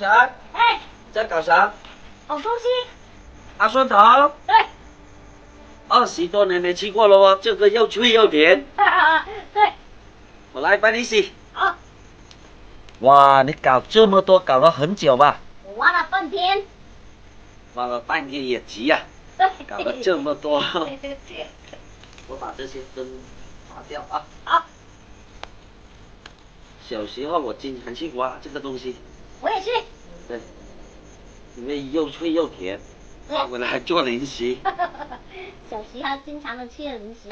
啥？哎，在搞啥？搞东西。阿酸糖。对。20多年没吃过了哦，这个又脆又甜。对。我来帮你洗。好。哇，你搞这么多，搞了很久吧？我玩了半天。玩了半天也急呀、啊，搞了这么多。我把这些根拔掉啊。好。 小时候我经常去挖这个东西，我也是。对，因为又脆又甜，拿回来还做零食。小时候经常的吃零食。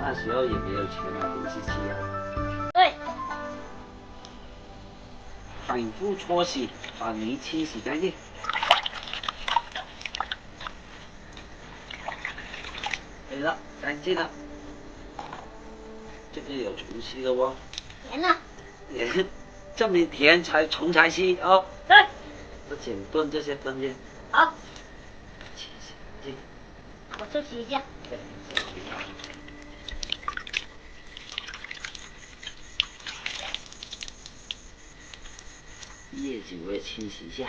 那时候也没有钱买零食吃啊。对。反复搓洗，把泥清洗干净。对了，干净了。这个有虫吃的哦。甜了。 这么甜才虫才吸哦。对。我剪断这些根茎。好。我休息一下。叶子我也清洗一下。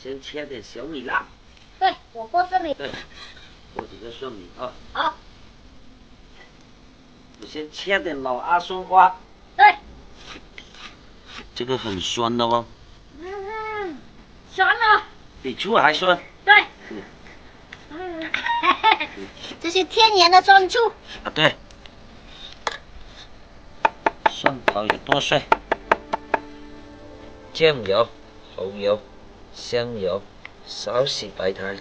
先切点小米辣。 对，我过这里。对，我几个蒜米啊。好。我先切点老阿松花。对。这个很酸的哦。嗯，酸了。比醋还酸。对。嗯。这是天然的酸醋。啊，对。蒜头也剁碎。酱油、红油、香油。 少许白糖、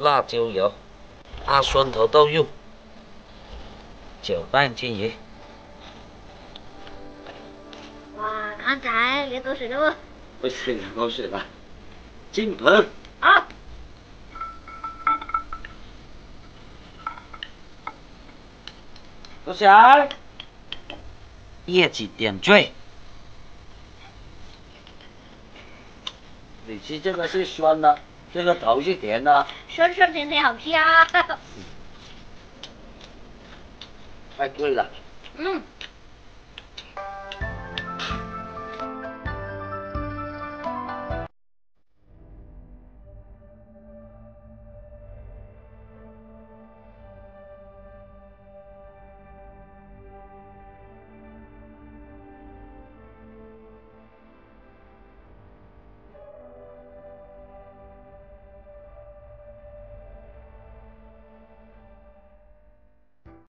辣椒油、阿酸头豆油，搅拌均匀。哇，刚才流口水了不？不是流口水了，进盆。啊！多少？叶子点缀。 你吃这个是酸的，这个头是甜的，酸酸甜甜好吃啊！太贵了。嗯。